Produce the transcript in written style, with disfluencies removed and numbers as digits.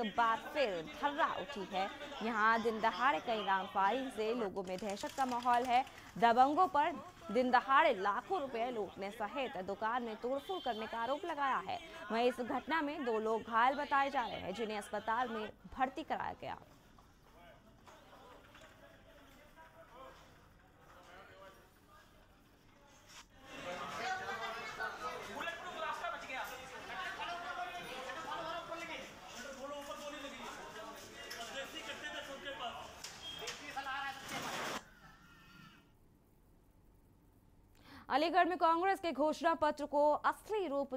एक बार फिर धर्रा उठी है। यहाँ दिन दहाड़े कई राउंड फायरिंग से लोगों में दहशत का माहौल है। दबंगों पर दिन दहाड़े लाखों रुपए लूटने सहित दुकान में तोड़फोड़ करने का आरोप लगाया है। वहीं इस घटना में 2 लोग घायल बताए जा रहे हैं, जिन्हें अस्पताल में भर्ती कराया गया। अलीगढ़ में कांग्रेस के घोषणा पत्र को असली रूप